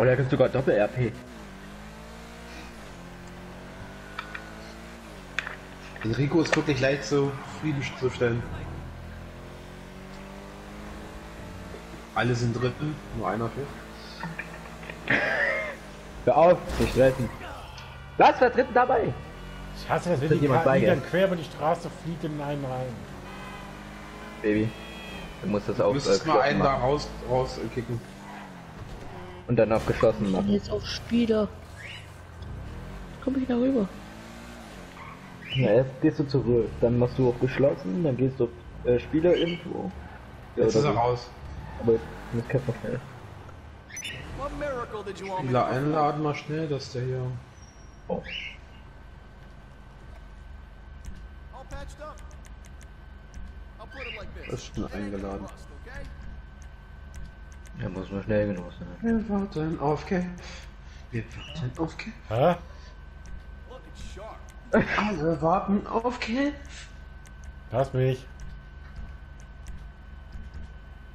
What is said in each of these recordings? Oh, der hat sogar Doppel-RP. Den Rico ist wirklich leicht zufriedenzustellen. Alle sind Dritten, nur einer fehlt. Hör auf, zu streiten. Lass der Dritten dabei! Ich hasse das, wenn die KI dann quer über die Straße fliegt in einen rein. Baby, du musst das auch. Du musst mal einen da rauskicken. Und dann auf geschossen machen. Jetzt auf Spieler. Komm ich da rüber? Na, jetzt gehst du zur Ruhe. Dann machst du auf geschlossen, dann gehst du auf Spieler irgendwo. Ja, jetzt ist er raus. Aber das kennt man schnell. Spieler einladen mal schnell, dass der hier... Oh. Das ist schon eingeladen. Ja, muss man schnell genug sein. Wir warten auf Kev. Wir warten auf Kev. Hä? Alle warten auf Kev. Lass mich.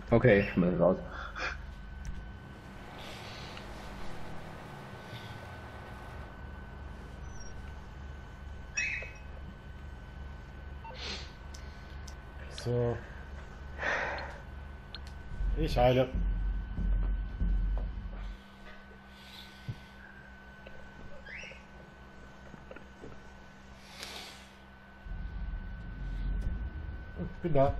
Okay, ich bin raus. So. Ich heile. Ich bin da.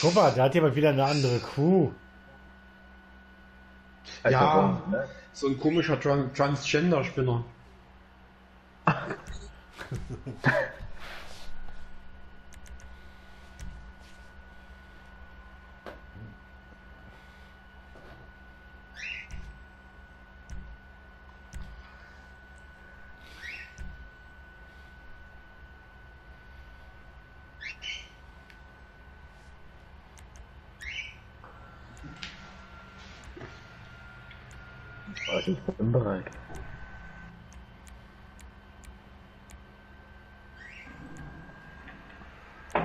Guck mal, da hat jemand wieder eine andere Crew. Ja, so ein komischer Transgender-Spinner. Ich bin bereit.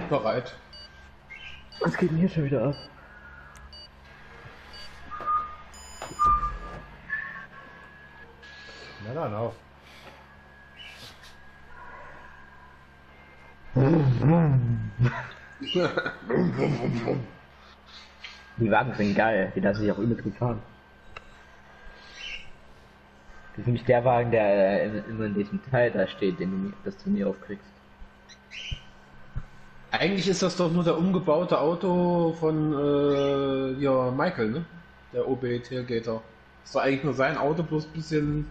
Bereit. Was geht denn hier schon wieder ab? Na dann auf. Die Wagen sind geil, die lassen sich auch übel fahren. Das ist nämlich der Wagen, der immer in diesem Teil da steht, den du das Turnier aufkriegst. Eigentlich ist das doch nur der umgebaute Auto von ja, Michael, ne? Der OB-Tailgater. Ist doch eigentlich nur sein Auto, bloß ein bisschen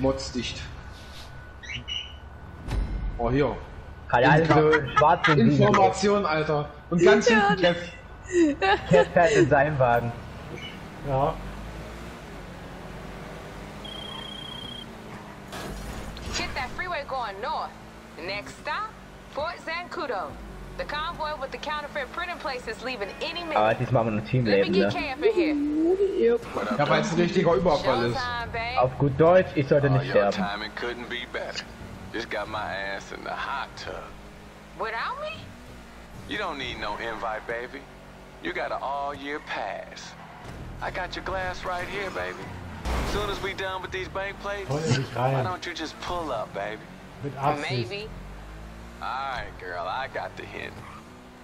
motzdicht. Oh, hier. Hallo, Information, Alter. Und ganz hinten Kev. Kev fährt in seinem Wagen. Ja. North. Next stop, Fort Zancudo. The convoy with the counterfeit printing place is leaving any minute. Ah, diesmal haben wir ein Teamleben, ne? Ja, weil es ein richtiger Überfall ist. Auf gut Deutsch, ich sollte nicht sterben. Just got my ass in the hot tub. Without me? You don't need no invite, baby. You got an all-year pass. I got your glass right here, baby. As soon as we done with these bank plates, why don't you just pull up, baby? Maybe. Alright, girl, I got the hint.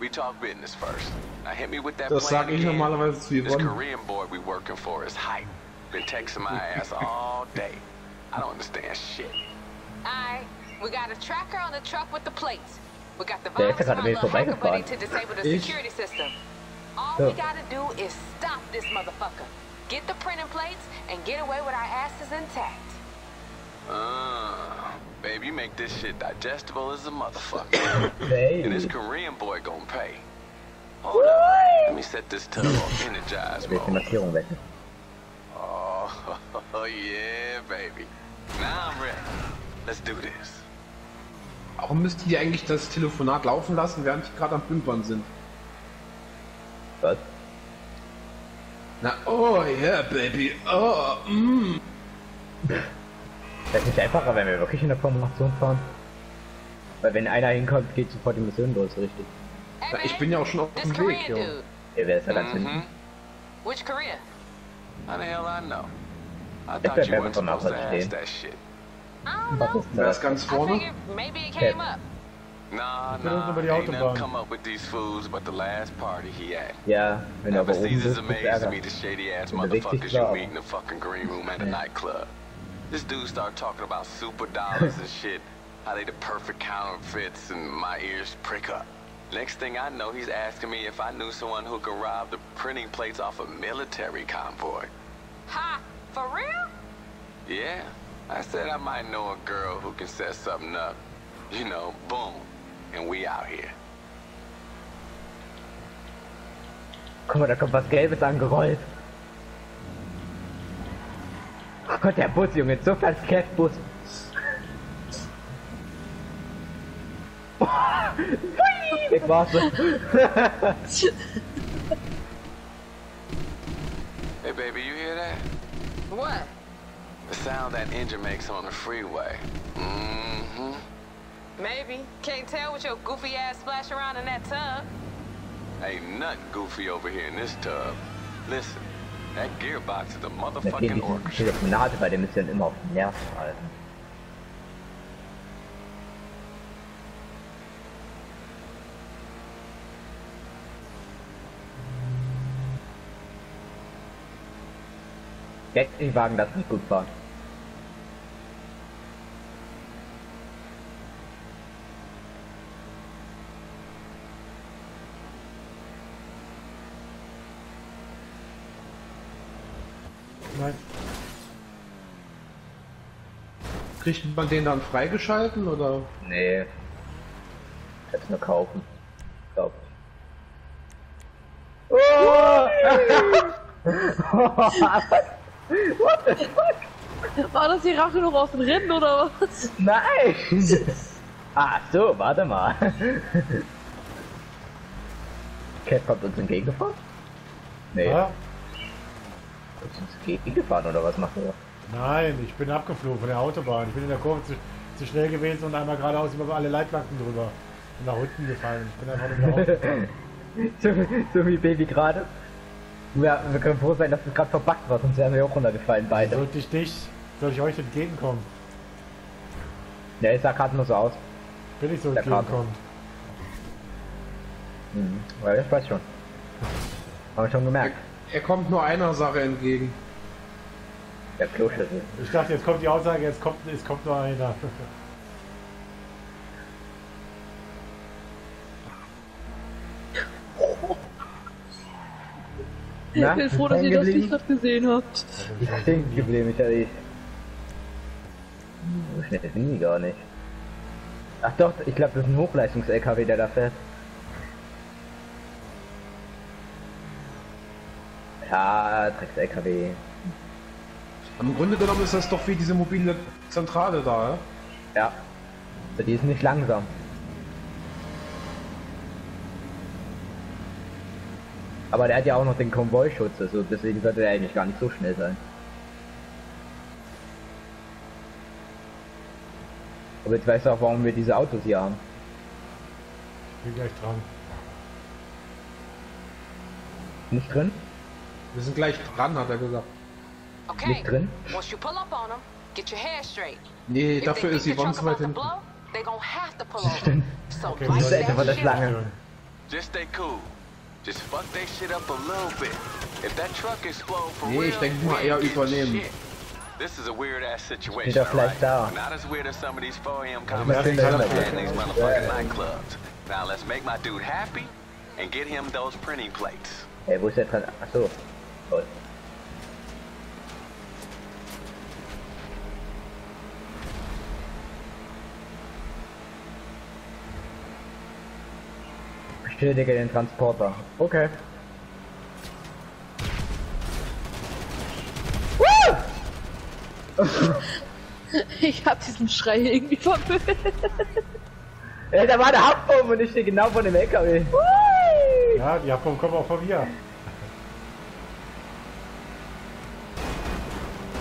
We talk business first. Now hit me with that plan again. This Korean boy we working for is hype. Been texting my ass all day. I don't understand shit. Alright, we got a tracker on the truck with the plates. We got the virus on the hacker buddy to disable the security system. All we gotta do is stop this motherfucker. Get the printing plates and get away with our asses intact. Baby, you make this shit digestible as a motherfucker. And this Korean boy gonna pay. Hold up, let me set this tub on energize mode. Oh, yeah, baby. Now I'm ready. Let's do this. Warum müssten die eigentlich das Telefonat laufen lassen, während die gerade am Pimpern sind? Was? Na, oh yeah, baby, oh, Das ist nicht einfacher, wenn wir wirklich in der Formation fahren. Weil wenn einer hinkommt, geht sofort die Mission los, richtig. Ja, ich bin ja auch schon auf dem Weg, jo. Ja, wer ist da ganz hinten? Which Korea? How the hell I know? I thought you weren't supposed to ask that shit. Wer ist ganz vorne? Ja, wenn er aber oben ist, ist Ärger. Wenn er richtig war, aber... Next thing I know, he's asking me if I knew someone who could rob the printing plates off a military convoy. Ha! For real? Yeah. I said I might know a girl who can set something up. You know, boom. And we out here. Guck mal, da kommt was Gelbes angerollt. Ach Gott, der Bus, Junge, so ein Catbus. Ich warte. Hey baby, you hear that? What? The sound that engine makes on the freeway. Mm-hmm. Maybe. Can't tell with your goofy ass splash around in that tub. Ain't nothing goofy over here in this tub. Listen, that gearbox is a motherfucking orchestra. Telefonate bei dem ist ja immer auf den Nerven, Alter. Den Wagen, das nicht gut war. Nein. Kriegt man den dann freigeschalten oder? Nee. Jetzt nur kaufen. Glaub ich. Oh! What the fuck? War das die Rache noch auf den Rinden oder was? Nein! Ach so, warte mal. Cat kommt uns entgegengefahren? Nee. Ja. Ist uns entgegengefahren oder was macht er? Nein, ich bin abgeflogen von der Autobahn. Ich bin in der Kurve zu schnell gewesen und einmal geradeaus über alle Leitplanken drüber. Und nach unten gefallen. Ich bin einfach nur nach Hause gefahren. So wie Baby gerade. Ja, wir können froh sein, dass es gerade verbuggt war, sonst wären wir auch runtergefallen beide. Sollte ich dich, soll ich euch entgegenkommen? Ja, ich sah gerade nur so aus. Bin ich so entgegenkommen? Mhm, weil ich weiß schon. Haben wir schon gemerkt. Er kommt nur einer Sache entgegen. Der Kloschüssel. Ich dachte, jetzt kommt die Aussage, jetzt kommt nur einer. Na, ich bin froh, dass ihr das nicht gerade gesehen habt. Ich bin stehen geblieben, Michael. So schnell sind die gar nicht. Ach doch, ich glaube, das ist ein Hochleistungs-LKW, der da fährt. Ja, Drecks-LKW. Im Grunde genommen ist das doch wie diese mobile Zentrale da, ja? Ja. Also die ist nicht langsam. Aber der hat ja auch noch den Konvoischutz, also deswegen sollte er eigentlich gar nicht so schnell sein. Aber jetzt weißt du auch, warum wir diese Autos hier haben. Ich bin gleich dran. Nicht drin? Wir sind gleich dran, hat er gesagt. Okay. Nicht drin? Nee, dafür ist die Wand zu weit hinten. Stimmt. Okay, das ist einfach das Lange. Just fuck that shit up a little bit. If that truck explodes for real, ich denke mal eher übernehmen. This is a weird ass situation. Wieder vielleicht da. Not as weird as some of these 4am conversations in these motherfucking nightclubs. Now let's make my dude happy and get him those printing plates. Hey, wo ist der Transporter? Ach so. Toll. Bestätige den Transporter. Okay. Ich hab diesen Schrei irgendwie verwirrt. Ey, da war der Hauptbomb und ich stehe genau vor dem LKW. Ja, die Hauptbomb kommt auch von mir.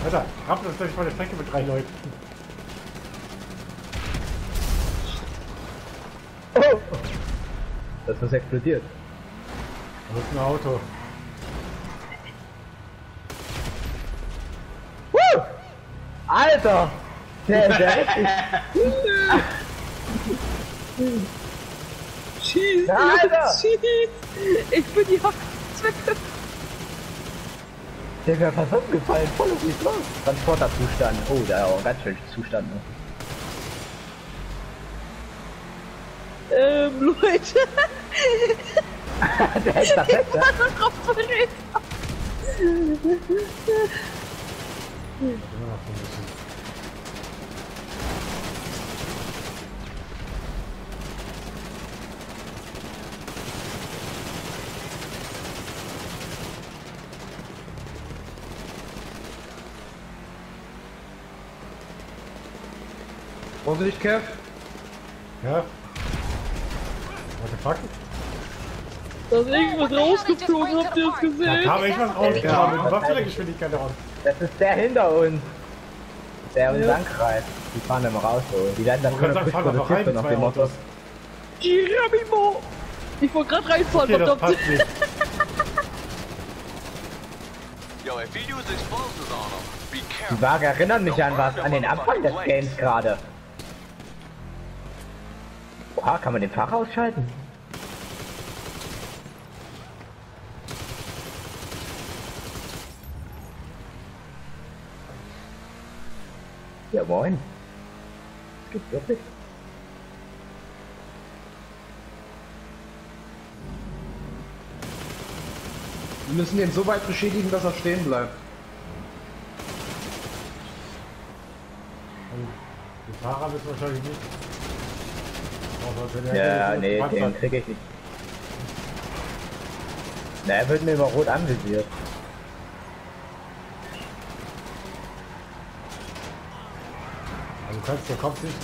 Alter, hab das gleich mal eine Strecke mit 3 Leuten. Oh! Das ist explodiert. Da ist ein Auto. Woo! Alter! Der richtig... Schieß! Na, Alter! Schieß! Ich bin die Hochzwecke! Der wäre fast umgefallen, voll auf die Straße. Transporterzustand. Oh, da war auch ein ganz schön Zustand. Ne? Leute. Der ist das Fett, ich war so drauf vorüber. Vorsicht, Kev. Ja. What the fuck? Da ist irgendwas rausgeflogen, habt ihr es gesehen? Da kam echt was rausgekommen, mit was für eine Geschwindigkeit da raus. Das ist der hinter uns, der uns angreift. Die fahren immer raus, so. Die werden dann können produziert werden auf dem Motto. Irabimo! Ich wollte gerade reinfahren, verdammt. Die Wagen erinnern mich an was, an den Anfang des Games gerade. Oha, kann man den Fahrer ausschalten? Ja, moin. Es gibt wirklich. Wir müssen den so weit beschädigen, dass er stehen bleibt. Den Fahrer wissen wahrscheinlich nicht. Ja, nee, den krieg ich nicht. Na, er wird mir über Rot anvisiert. Also kannst du kommst nicht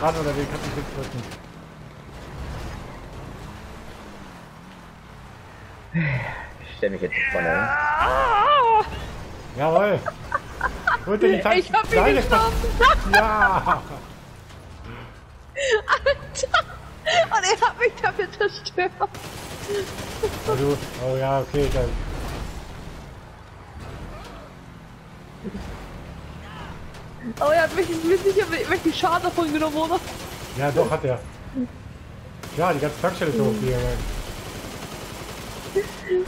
ran oder den kannst du nicht drücken. Ich stelle mich jetzt vorne hin. Jawohl! Ich hab ihn getroffen! Ja! Alter! Und er hat mich damit zerstört! Also, oh ja, okay, dann. Oh, er hat mich sicher welchen Schaden davon genommen, oder? Ja, doch, hat er. Ja, die ganze Tankstelle ist hoch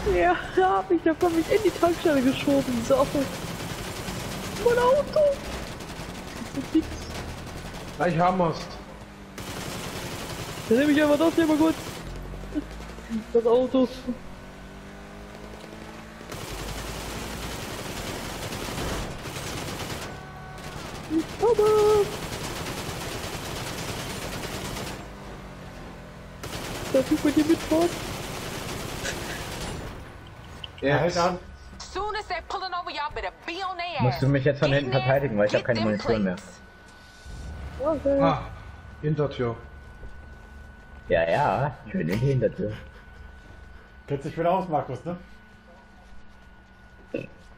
hier. Ja, hab ich davon mich in die Tankstelle geschoben, so. Mein Auto! Gleich haben wir's. Dann nehme ich einfach das hier mal kurz. Das Auto. Darf ich bei dir mitfahren? Ja, halt an. Musst du mich jetzt von hinten verteidigen, weil ich habe keine Munition mehr. Okay. Ah, Hintertür. Ja, ja, ich bin in die Hintertür. Kennst dich wieder aus, Markus, ne?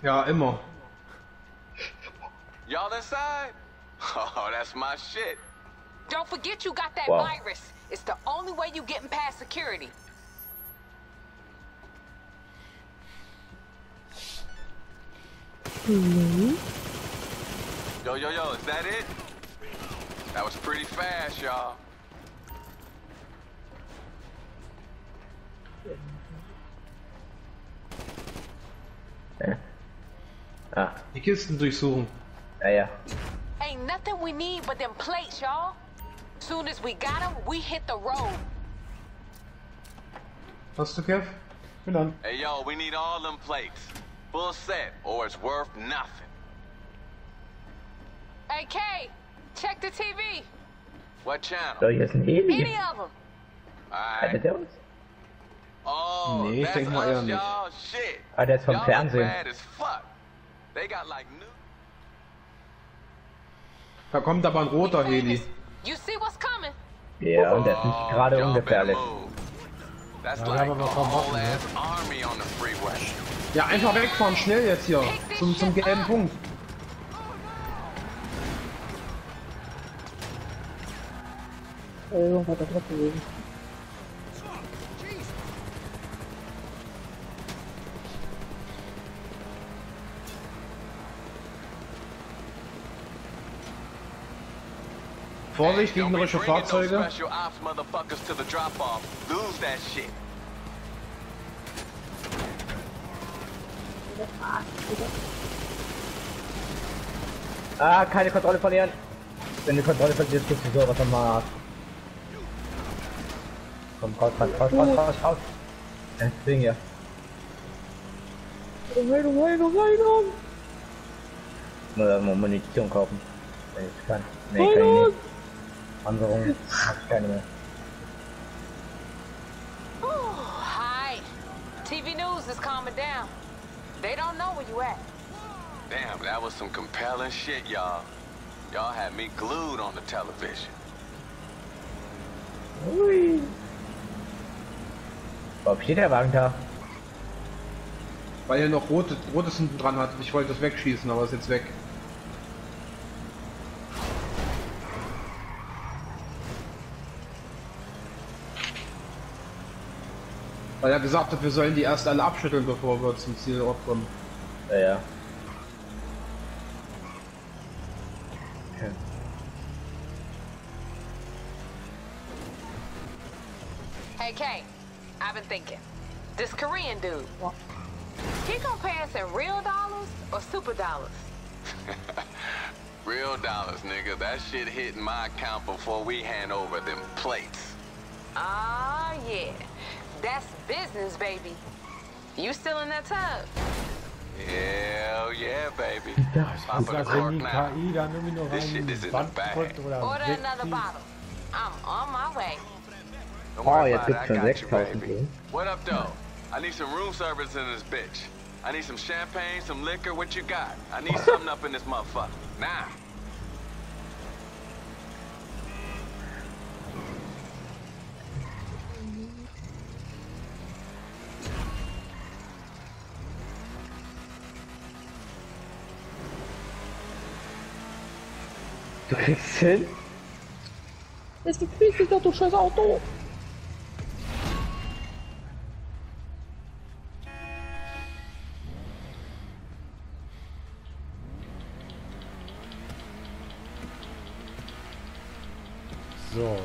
Ja, immer. Y'all inside? Oh, that's my shit. Don't forget you got that virus. It's the only way you getting past security. Yo, yo, yo, is that it? That was pretty fast, y'all. Ah. Die Kisten durchsuchen. Ja, ja. Ain't nothing we need but them plates, y'all. Soon as we got them, we hit the road. Hast du Kev? Bin dann. Hey, yo, we need all them plates. Full set, or it's worth nothing. Hey, K, check the TV. What channel? So, hier ist ein Heli. Any of them. All right. Oh, nee, ich denke mal eher nicht. Ah, der ist vom Fernsehen. Da kommt aber ein roter Heli. Ja, und der ist nicht gerade ungefährlich. Ja, einfach wegfahren, schnell jetzt hier. Zum gelben Punkt. irgendwas da drauf gewesen. Vorsicht, gegnerische Fahrzeuge. Ah, keine Kontrolle verlieren. Wenn du Kontrolle verlierst, kriegst du sowas am Arsch. Komm, raus. Deswegen ja. Heilung. Mal Munition kaufen. Wenn ich kann. Nee, kann ich nicht. Panzerung hab ich keine mehr. Oh, hi. TV News is calming down. They don't know where you at. Damn, that was some compelling shit, y'all. Y'all had me glued on the television. Ui. Warum steht der Wagen da? Weil er noch rotes hinten dran hat. Ich wollte das wegschießen, aber ist jetzt weg. Weil er gesagt hat, wir sollen die erst alle abschütteln, bevor wir zum Zielort kommen. Ja. Okay. Hey Kane, I've been thinking. This Korean dude, he gonna pay us in real dollars or super dollars? Real dollars, nigga. That shit hit my account before we hand over them plates. Ah, yeah. That's business, baby. You still in that tub? Hell yeah, baby. I'm gonna cork now. This shit is in the bag. Order another bottle. I'm on my way. Don't worry about it, I got you, baby. What up, though? I need some room service in this bitch. I need some champagne, some liquor. What you got? I need something up in this motherfucker. Nah. Du kriegst hin? Ist gekriegt, doch du scheiß Auto! So.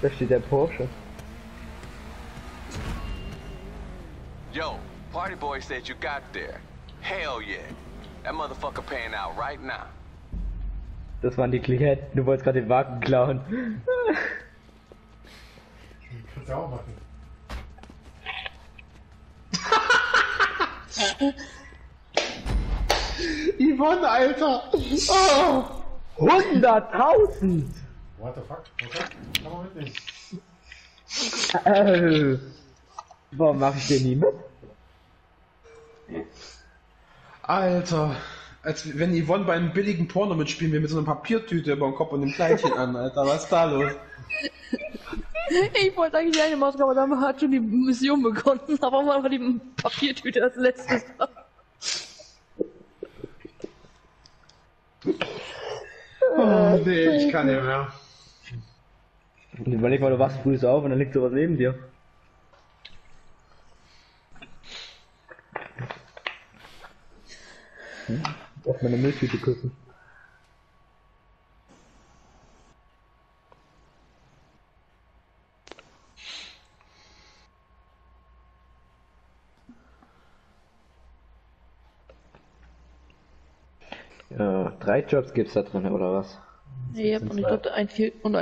Da steht der Porsche. Yo, Party Boy said you got there. Hell yeah! That motherfucker paying out right now. Das waren die Klienten, du wolltest gerade den Wagen klauen. Kannst du auch machen. Yvonne, Alter! Oh! 100.000! What the fuck? Kann man mitnehmen. Warum mach ich den nie mit? Alter, als wenn Yvonne bei einem billigen Porno mitspielen will mit so einer Papiertüte über dem Kopf und dem Kleidchen an, Alter, was ist da los? Ich wollte eigentlich eine Maske, aber dann hat schon die Mission begonnen, aber man hat die Papiertüte als letztes. Oh, nee, ich kann nicht mehr. Überleg mal, du wachst früh auf und dann liegt sowas neben dir. Auf meine Milchtüte küssen. Ja, 3 Jobs gibt's da drin, oder was? Ja, und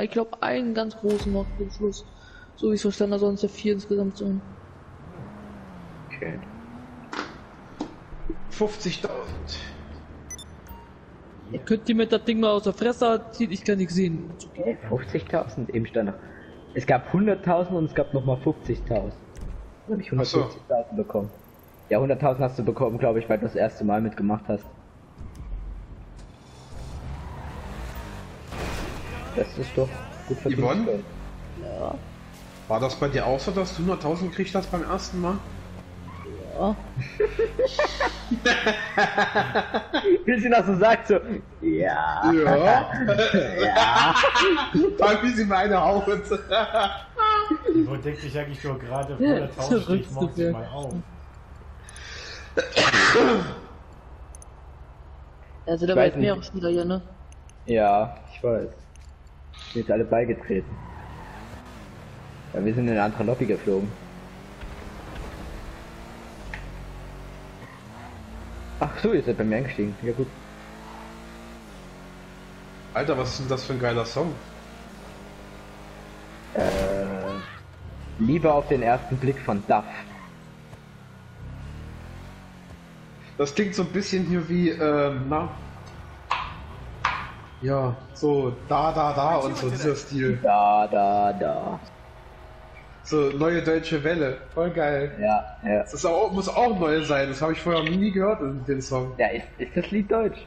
ich glaube einen ganz großen noch zum Schluss. So wie ich es verstanden habe, sonst ja 4 insgesamt sind. Okay. 50.000. Ihr könnt die mit das Ding mal aus der Fresse ziehen, ich kann nichts sehen. 50.000 im Stand. Es gab 100.000 und es gab nochmal 50.000. Dann habe ich 150.000 bekommen. Ja, 100.000 hast du bekommen, glaube ich, weil du das erste Mal mitgemacht hast. Das ist doch gut verdient. Yvonne? Ja. War das bei dir auch so, dass du 100.000 gekriegt hast beim ersten Mal? Oh. Wie sie das so sagt, so, ja. Ja. Ja. Fang wie sie meine auf. Wo denkt sich eigentlich nur gerade vor der Tausche steht, macht sie mal auf. Also da war jetzt mehr auch wieder hier, ne? Ja, ich weiß. Wir sind alle beigetreten. Ja, wir sind in eine andere Lobby geflogen. Ach so, ihr seid bei mir eingestiegen. Ja gut. Alter, was ist denn das für ein geiler Song? Lieber auf den ersten Blick von Duff. Das klingt so ein bisschen hier wie, na? Ja, so da und so dieser Stil. Da. So neue deutsche Welle, voll geil. Ja. Das ist auch, muss auch neu sein, das habe ich vorher nie gehört in dem Song. Ja, ist das Lied deutsch?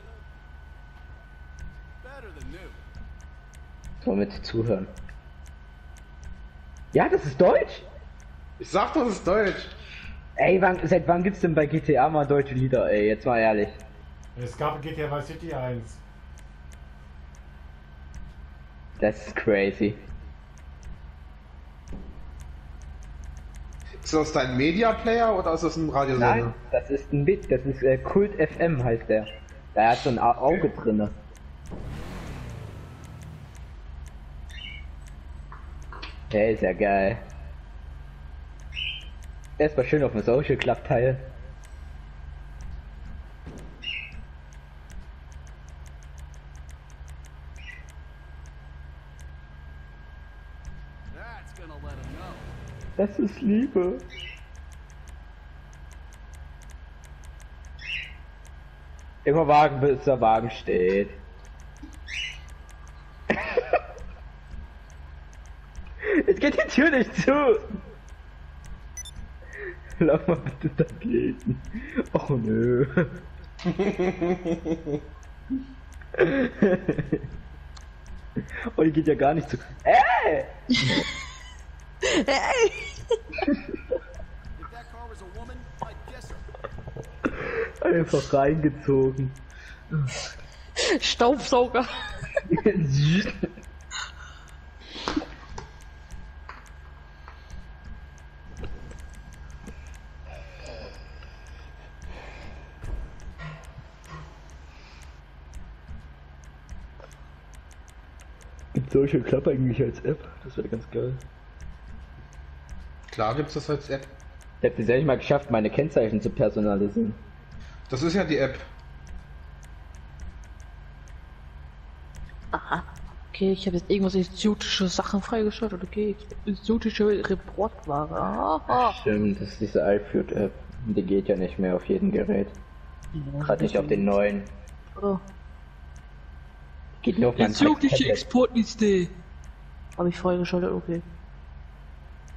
So, mit zuhören. Ja, das ist deutsch? Ich sag doch, das ist deutsch. Ey, seit wann gibt's denn bei GTA mal deutsche Lieder, ey, jetzt mal ehrlich. Es gab GTA Vice City 1. Das ist crazy. Ist das dein Media Player oder ist das ein Radiosender? Nein, das ist ein Bit, das ist Kult FM heißt der. Da hat so ein Auge drinne. Der ist ja geil. Erstmal schön auf dem Social Club teil. Das ist Liebe. Immer Wagen, bis der Wagen steht. Jetzt geht die Tür nicht zu. Lauf mal bitte dagegen. Oh nö. Oh, die geht ja gar nicht zu. Ey! Hey! Einfach reingezogen. Staubsauger. Gibt solche Club eigentlich als App? Das wäre ganz geil. Klar gibt's das als App. Ich habe es endlich mal geschafft, meine Kennzeichen zu personalisieren. Das ist ja die App. Aha. Okay, ich habe jetzt irgendwas exotische Sachen freigeschaltet. Okay, exotische Reportware. Aha. Stimmt, das ist diese iFood-App. Die geht ja nicht mehr auf jedem Gerät. Ja, gerade nicht auf den neuen. Oh. Geht nur auf mein exotische Exportliste. Habe ich freigeschaltet, okay.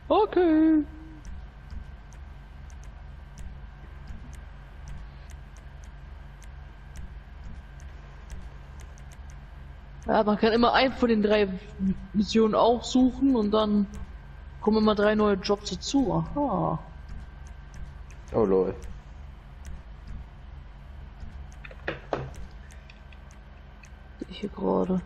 Okay. Ja, man kann immer einen von den 3 Missionen aussuchen und dann kommen immer 3 neue Jobs dazu. Aha. Oh lol. Ich hier gerade.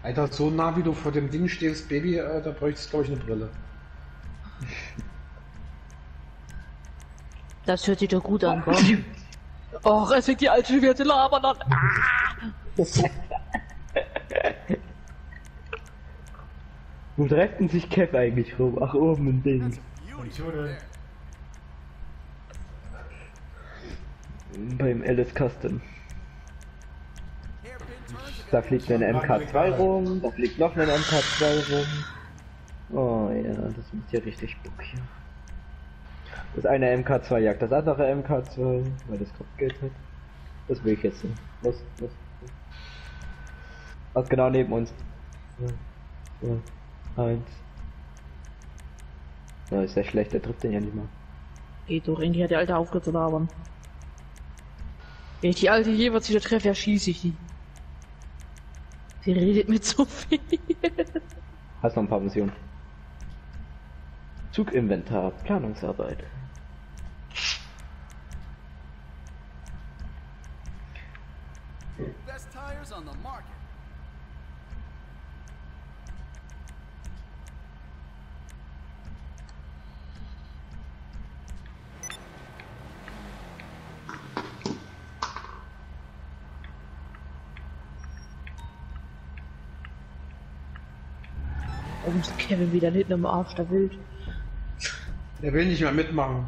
Alter, so nah wie du vor dem Ding stehst, Baby, da bräuchte ich glaube ich eine Brille. Das hört sich doch gut an, oder? Och, es liegt die alte Werte labern an. Wo dreht denn sich Kev eigentlich rum? Ach, oben im Ding. Beim LS Custom. Da fliegt eine MK2 rum, da fliegt noch eine MK2 rum. Oh ja, das macht hier richtig Bock hier. Das eine MK2 jagt das andere MK2, weil das Kopfgeld hat. Das will ich jetzt nicht. Los. Was genau neben uns? 2, 1. Na, ist ja schlecht, der trifft den ja nicht mal. Geht doch, irgendwie hat der Alte aufgehört zu labern. Wenn ich die alte jeweils wieder treffe, erschieße ich die. Sie redet mit so viel. Hast noch ein paar Missionen. Zuginventar, Planungsarbeit. Best tires on the market. Kevin wieder hinten im Arsch, der will. Der will nicht mehr mitmachen.